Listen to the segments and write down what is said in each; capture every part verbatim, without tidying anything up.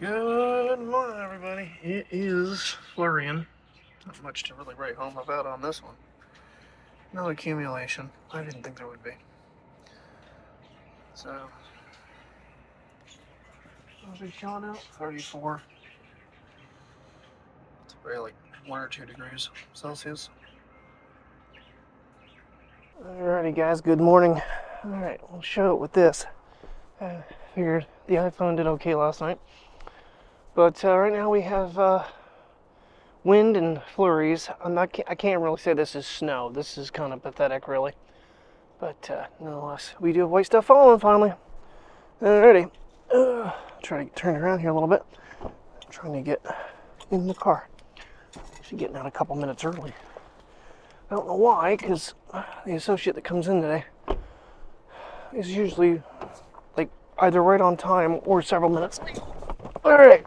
Good morning, everybody. It is flurrying. Not much to really write home about on this one. No accumulation. I didn't think there would be. So, what was it showing out? thirty-four. It's probably like one or two degrees Celsius. Alrighty, guys. Good morning. Alright, we'll show it with this. I figured the iPhone did okay last night. But uh, right now we have uh, wind and flurries. I'm not, I can't really say this is snow. This is kind of pathetic, really. But uh, nonetheless, we do have white stuff falling finally. Alrighty. Uh, try to turn around here a little bit. I'm trying to get in the car. Actually getting out a couple minutes early. I don't know why, because the associate that comes in today is usually like either right on time or several minutes late. Alright.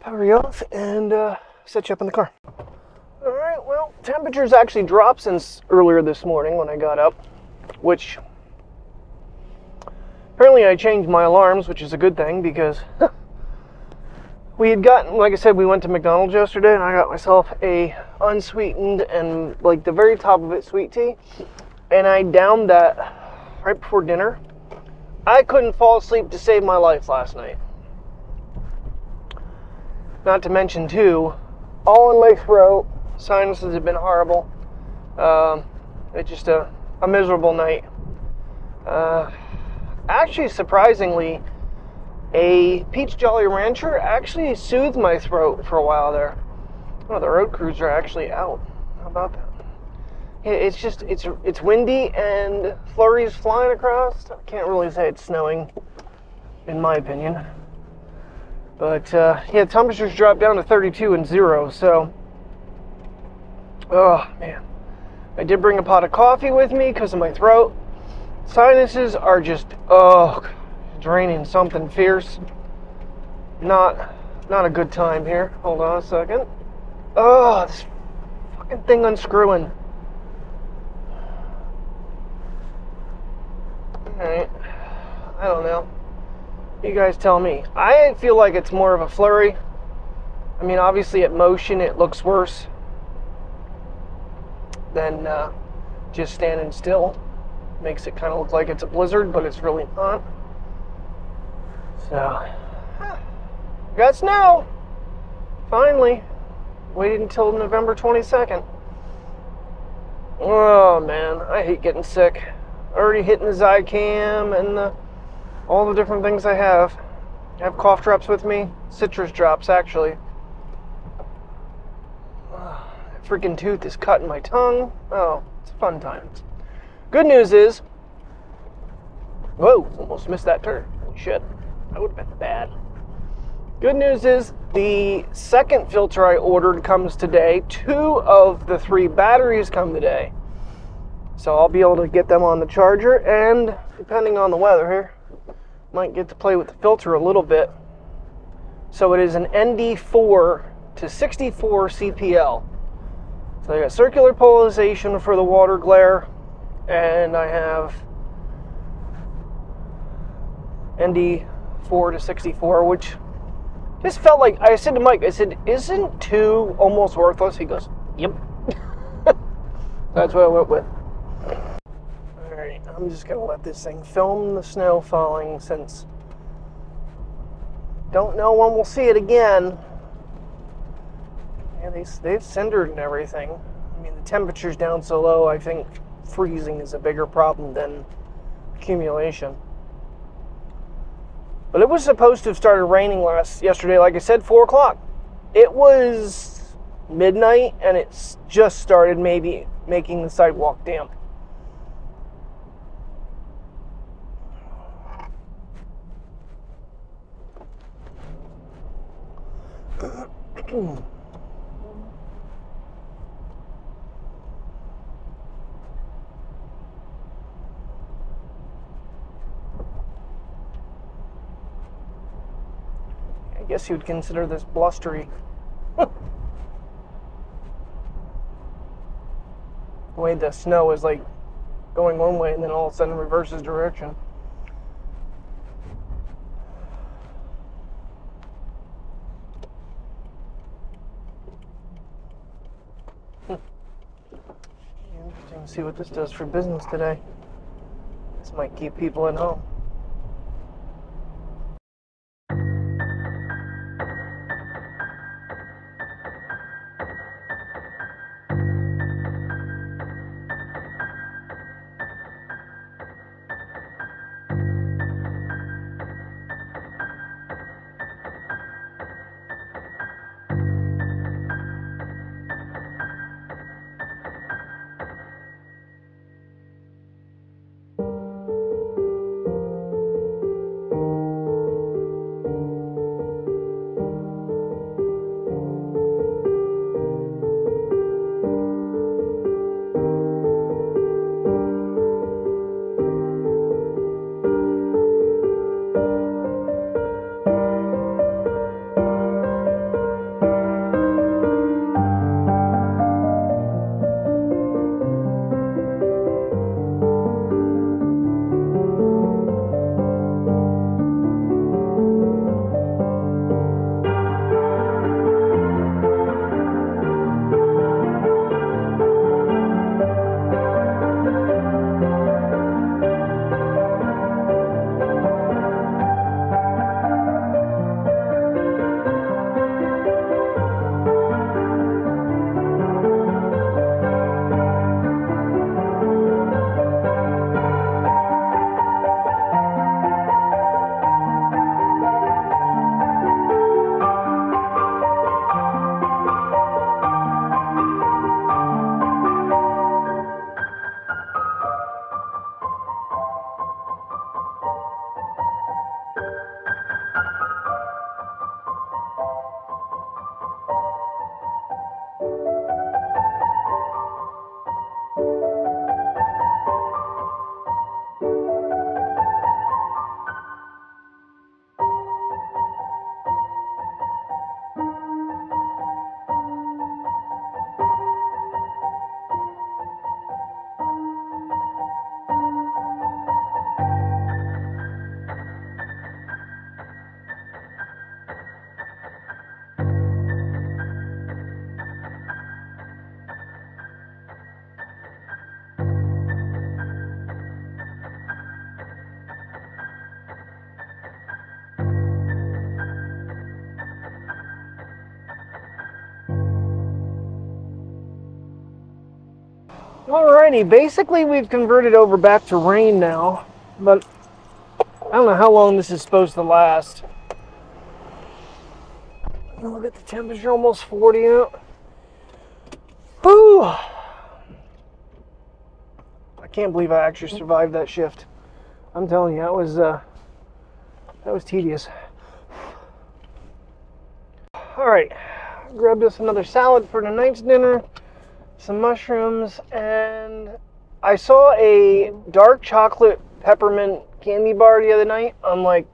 Power you off and uh, set you up in the car. Alright, well, temperatures actually dropped since earlier this morning when I got up, which apparently I changed my alarms, which is a good thing because we had gotten, like I said, we went to McDonald's yesterday and I got myself a unsweetened and like the very top of it sweet tea, and I downed that right before dinner. I couldn't fall asleep to save my life last night. Not to mention, too, all in my throat, sinuses have been horrible. Um, it's just a, a miserable night. Uh, actually, surprisingly, a Peach Jolly Rancher actually soothed my throat for a while there. Oh, the road crews are actually out. How about that? It's just, it's, it's windy and flurries flying across. I can't really say it's snowing, in my opinion. But, uh, yeah, temperatures dropped down to thirty-two and zero, so... Oh, man. I did bring a pot of coffee with me because of my throat. Sinuses are just, oh, draining something fierce. Not, not a good time here. Hold on a second. Oh, this fucking thing unscrewing. Alright. I don't know. You guys tell me. I feel like it's more of a flurry. I mean, obviously at motion it looks worse than uh, just standing still. Makes it kind of look like it's a blizzard, but it's really not. So, we got snow! Finally. Waited until November twenty-second. Oh man, I hate getting sick. Already hitting the Zycam and the all the different things I have. I have cough drops with me. Citrus drops, actually. Uh, that freaking tooth is cutting my tongue. Oh, it's fun times. Good news is... Whoa, almost missed that turn. Holy shit, that would have been bad. Good news is the second filter I ordered comes today. Two of the three batteries come today. So I'll be able to get them on the charger and, depending on the weather here, might get to play with the filter a little bit. So it is an N D four to sixty-four C P L. So I got circular polarization for the water glare, and I have N D four to sixty-four, which just felt like, I said to Mike, I said, isn't two almost worthless? He goes, yep. That's what I went with. Alright, I'm just going to let this thing film the snow falling since don't know when we'll see it again. Yeah, they, they've cindered and everything. I mean, the temperature's down so low, I think freezing is a bigger problem than accumulation. But it was supposed to have started raining last yesterday, like I said, four o'clock. It was midnight, and it's just started maybe making the sidewalk damp. I guess you would consider this blustery. The way the snow is like going one way and then all of a sudden reverses direction. Let's see what this does for business today. This might keep people at home. Alrighty, basically we've converted over back to rain now, but I don't know how long this is supposed to last. Look at the temperature, almost forty out. Whew! I can't believe I actually survived that shift. I'm telling you, that was uh, that was tedious. Alright, grabbed us another salad for tonight's dinner. Some mushrooms, and I saw a dark chocolate peppermint candy bar the other night. I'm like,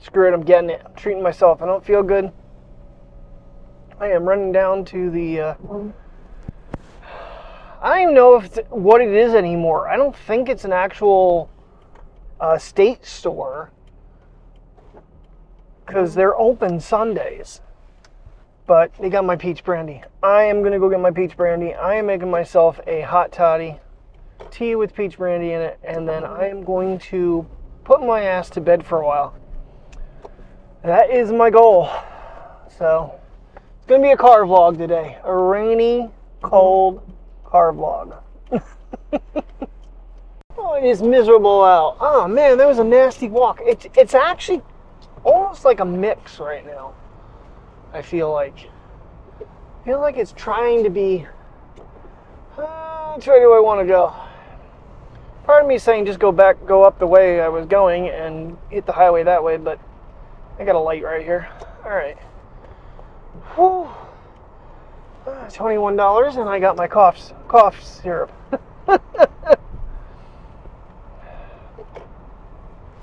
screw it, I'm getting it. I'm treating myself. I don't feel good. I am running down to the, uh, I don't even know if it's what it is anymore. I don't think it's an actual uh, state store because they're open Sundays. But they got my peach brandy. I am gonna go get my peach brandy. I am making myself a hot toddy, tea with peach brandy in it, and then I am going to put my ass to bed for a while. That is my goal. So it's gonna be a car vlog today. A rainy, cold car vlog. Oh, it is miserable out. Oh man, that was a nasty walk. It's, it's actually almost like a mix right now. I feel like, I feel like it's trying to be, uh, which way do I want to go? Part of me saying just go back, go up the way I was going and hit the highway that way, but I got a light right here. All right. Whew. Uh, twenty-one dollars and I got my coughs, cough syrup.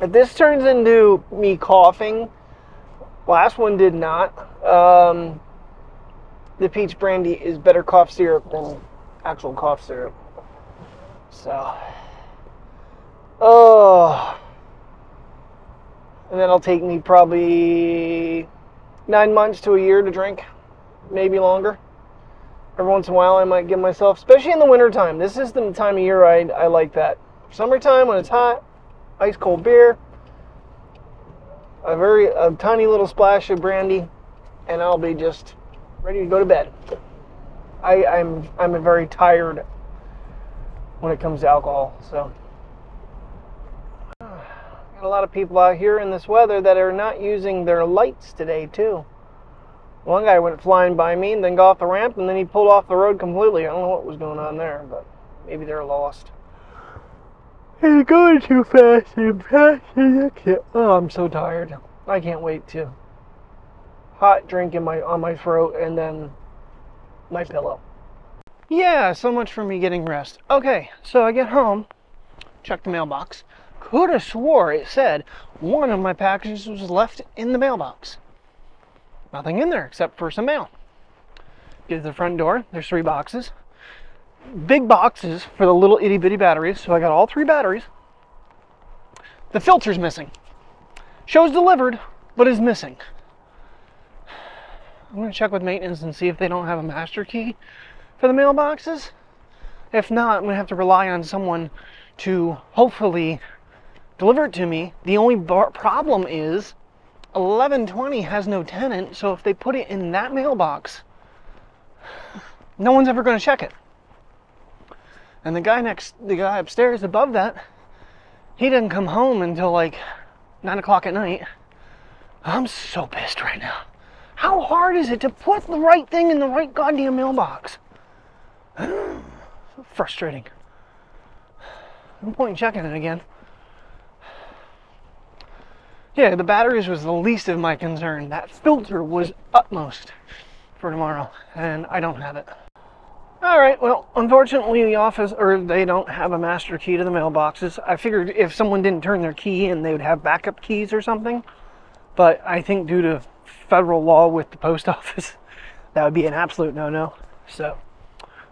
If this turns into me coughing, last one did not. Um, the peach brandy is better cough syrup than actual cough syrup. So, oh, and that'll take me probably nine months to a year to drink, maybe longer. every once in a while I might give myself, especially in the wintertime. This is the time of year I, I like that. Summertime when it's hot, ice cold beer, a very a tiny little splash of brandy, and I'll be just ready to go to bed. I, I'm I'm very tired when it comes to alcohol, so. Got a lot of people out here in this weather that are not using their lights today too. One guy went flying by me and then got off the ramp and then he pulled off the road completely. I don't know what was going on there, but maybe they're lost. He's going too fast and fast and I can't. Oh, I'm so tired. I can't wait to hot drink in my on my throat and then my pillow. Yeah, so much for me getting rest. Okay, so I get home, check the mailbox. Could have swore it said one of my packages was left in the mailbox. Nothing in there except for some mail. Get to the front door, there's three boxes. Big boxes for the little itty bitty batteries, so I got all three batteries. The filter's missing. Shows delivered, but is missing. I'm gonna check with maintenance and see if they don't have a master key for the mailboxes. If not, I'm gonna have to rely on someone to hopefully deliver it to me. The only bar problem is eleven twenty has no tenant, so if they put it in that mailbox, no one's ever gonna check it. And the guy next, the guy upstairs above that, he didn't come home until like nine o'clock at night. I'm so pissed right now. How hard is it to put the right thing in the right goddamn mailbox? So frustrating. No point in checking it again. Yeah, the batteries was the least of my concern. That filter was utmost for tomorrow, and I don't have it. All right, well, unfortunately, the office, or they don't have a master key to the mailboxes. I figured if someone didn't turn their key in, they would have backup keys or something. But I think due to federal law with the post office, that would be an absolute no-no. So,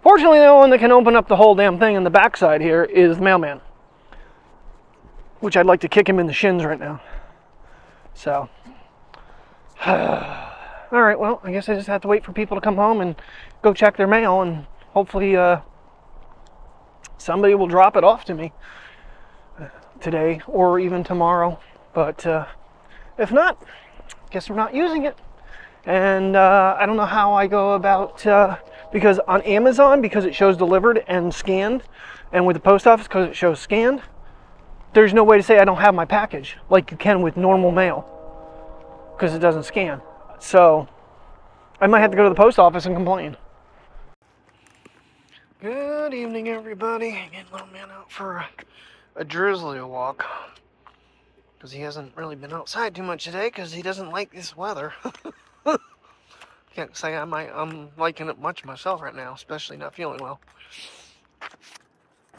fortunately, the only one that can open up the whole damn thing in the backside here is the mailman, which I'd like to kick him in the shins right now. So, all right, well, I guess I just have to wait for people to come home and go check their mail and hopefully uh, somebody will drop it off to me today or even tomorrow. But uh, if not, I guess we're not using it. And uh, I don't know how I go about, uh, because on Amazon, because it shows delivered and scanned, and with the post office, because it shows scanned, there's no way to say I don't have my package like you can with normal mail because it doesn't scan. So I might have to go to the post office and complain. Good evening, everybody. I get little man out for a, a drizzly walk because he hasn't really been outside too much today because he doesn't like this weather. Can't say I might, I'm liking it much myself right now, especially not feeling well.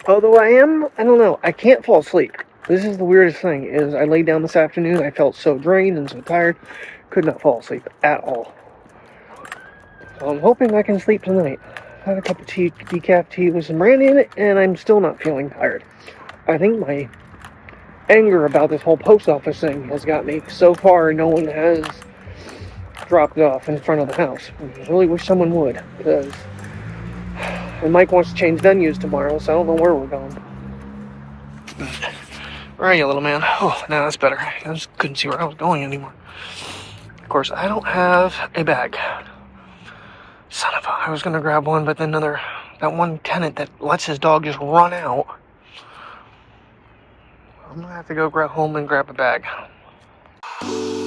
Although I am, I don't know, I can't fall asleep. This is the weirdest thing, is I laid down this afternoon, I felt so drained and so tired, could not fall asleep at all. So I'm hoping I can sleep tonight. I had a cup of tea, decaf tea with some brandy in it, and I'm still not feeling tired. I think my anger about this whole post office thing has got me. So far, no one has dropped off in front of the house. I really wish someone would, because... And Mike wants to change venues tomorrow, so I don't know where we're going. Where are you, little man? Oh, no, that's better. I just couldn't see where I was going anymore. Of course, I don't have a bag. Son of a... I was going to grab one, but then another... That one tenant that lets his dog just run out. I'm going to have to go grab home and grab a bag.